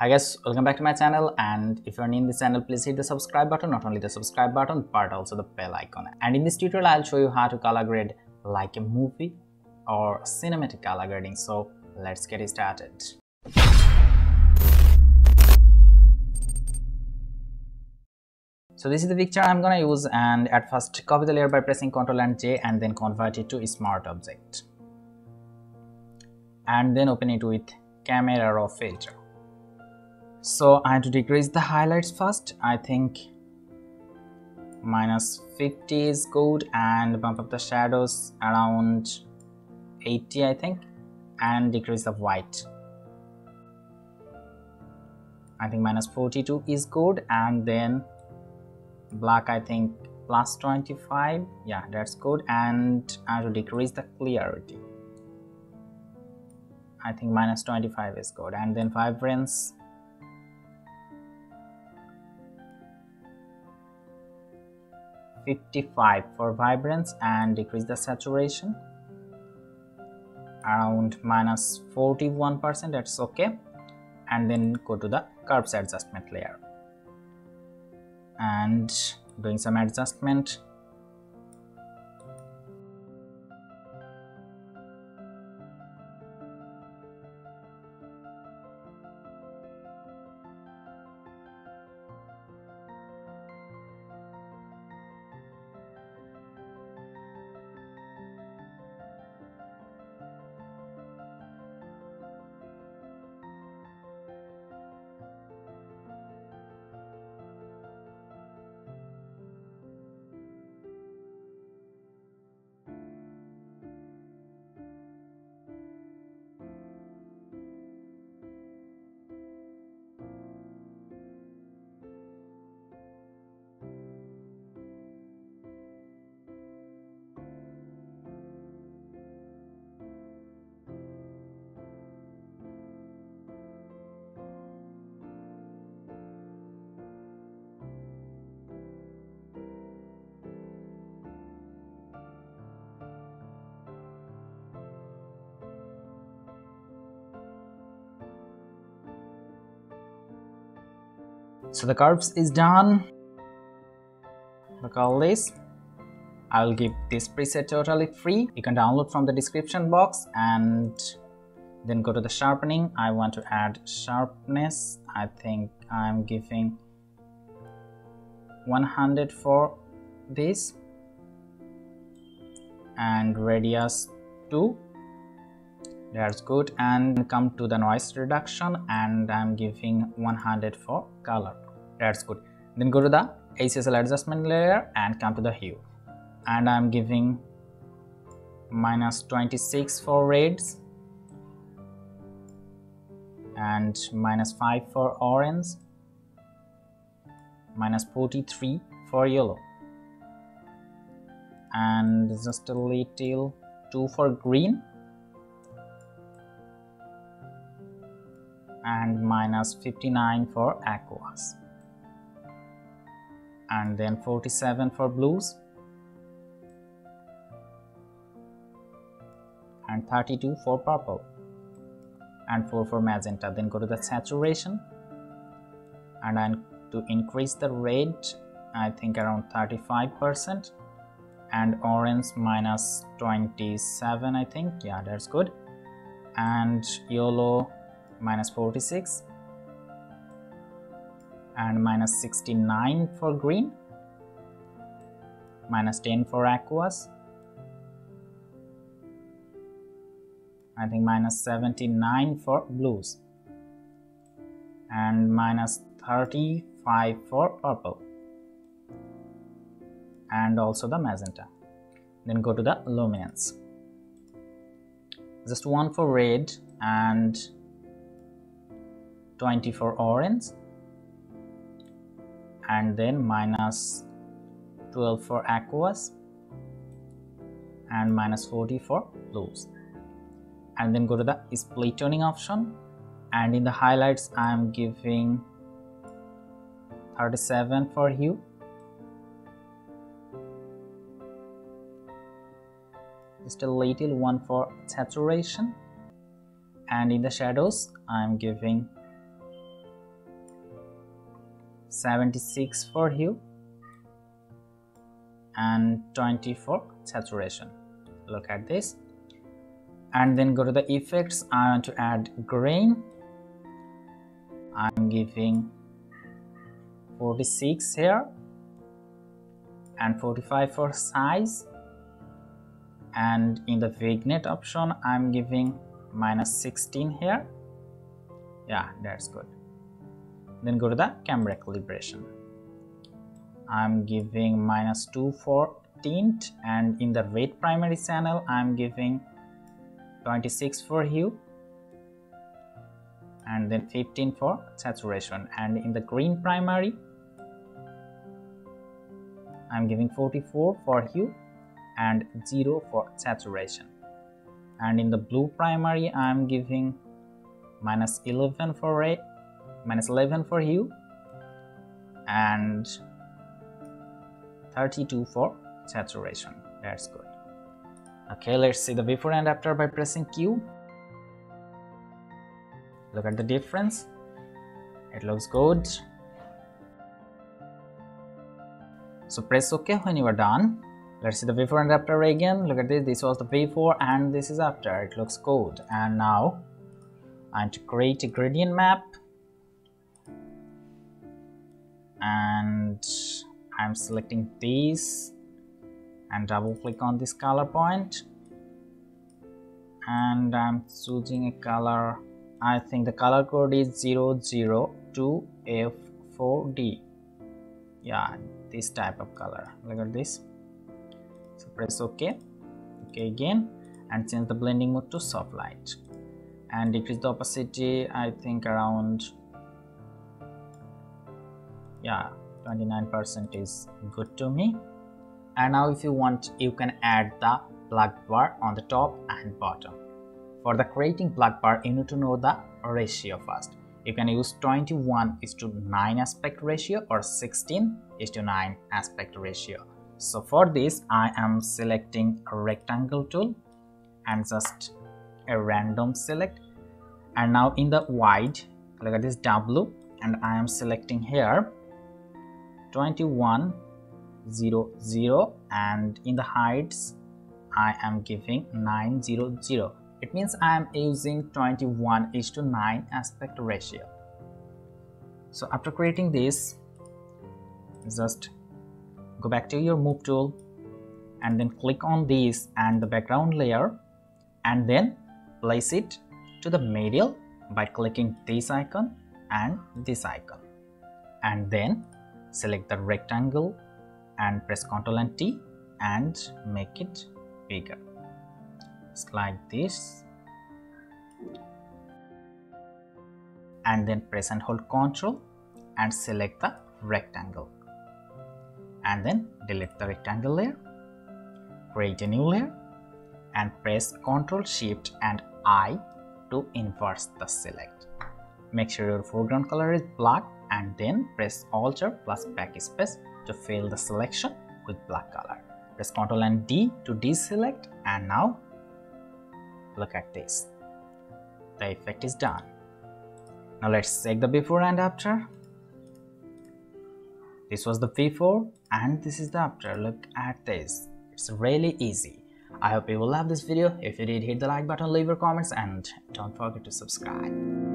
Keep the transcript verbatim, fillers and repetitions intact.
Hi guys, welcome back to my channel, and if you're new in this channel, please hit the subscribe button. Not only the subscribe button but also the bell icon. And in this tutorial I'll show you how to color grade like a movie or cinematic color grading. So let's get started. So this is the picture I'm gonna use, and at first copy the layer by pressing Ctrl and J and then convert it to a smart object and then open it with Camera Raw filter. So I have to decrease the highlights first. I think minus fifty is good, and bump up the shadows around eighty I think, and decrease the white. I think minus forty-two is good, and then black I think plus twenty-five, yeah that's good. And I have to decrease the clarity. I think minus twenty-five is good, and then vibrance. fifty-five for vibrance, and decrease the saturation around minus forty-one percent, that's okay. And then go to the curves adjustment layer and doing some adjustment. So the curves is done. Look all this. I will give this preset totally free. You can download from the description box, and then go to the sharpening. I want to add sharpness. I think I'm giving one hundred for this, and radius two. That's good. And come to the noise reduction, and I'm giving one hundred for color. That's good. Then go to the H S L adjustment layer and come to the hue, and I'm giving minus twenty-six for reds and minus five for orange, minus forty-three for yellow, and just a little two for green, and minus fifty-nine for aquas, and then forty-seven for blues, and thirty-two for purple, and four for magenta. Then go to the saturation, and then to increase the red I think around thirty-five percent, and orange minus twenty-seven I think, yeah that's good, and yellow minus forty-six, and minus sixty-nine for green, minus ten for aquas, I think minus seventy-nine for blues, and minus thirty-five for purple, and also the magenta. Then go to the luminance, just one for red and twenty for orange, and then minus twelve for aquas, and minus forty for blues. And then go to the split toning option, and in the highlights I am giving thirty-seven for hue, just a little one for saturation, and in the shadows I am giving seventy-six for hue and twenty for saturation. Look at this, and then go to the effects. I want to add grain. I'm giving forty-six here and forty-five for size, and in the vignette option I'm giving minus sixteen here. Yeah, that's good. Then go to the camera calibration. I'm giving minus two for tint, and in the red primary channel I'm giving twenty-six for hue and then fifteen for saturation, and in the green primary I'm giving forty-four for hue and zero for saturation, and in the blue primary I'm giving minus eleven for red, minus eleven for hue and thirty-two for saturation. That's good. Okay, let's see the before and after by pressing Q. Look at the difference. It looks good. So press OK when you are done. Let's see the before and after again. Look at this. This was the before and this is after. It looks good. And now I'm to create a gradient map, and I'm selecting this and double click on this color point, and I'm choosing a color. I think the color code is zero zero two F four D. Yeah, this type of color. Look at this. So press OK. OK again, and change the blending mode to soft light and decrease the opacity, I think around, yeah, twenty-nine percent is good to me. And now if you want, you can add the black bar on the top and bottom. For the creating black bar, you need to know the ratio first. You can use twenty-one is to nine aspect ratio or sixteen is to nine aspect ratio. So for this, I am selecting a rectangle tool and just a random select. And now in the wide, look at this W, and I am selecting here twenty-one, zero, zero, and in the heights, I am giving nine, zero, zero. It means I am using twenty-one is to nine aspect ratio. So after creating this, just go back to your move tool and then click on this and the background layer, and then place it to the middle by clicking this icon and this icon, and then select the rectangle and press Ctrl and T and make it bigger. Just like this, and then press and hold Ctrl and select the rectangle, and then delete the rectangle layer, create a new layer and press Ctrl Shift and I to inverse the select. Make sure your foreground color is black, and then press Alt plus backspace to fill the selection with black color. Press Ctrl and D to deselect, and now look at this. The effect is done. Now let's check the before and after. This was the before and this is the after. Look at this. It's really easy. I hope you will love this video. If you did, hit the like button, leave your comments, and don't forget to subscribe.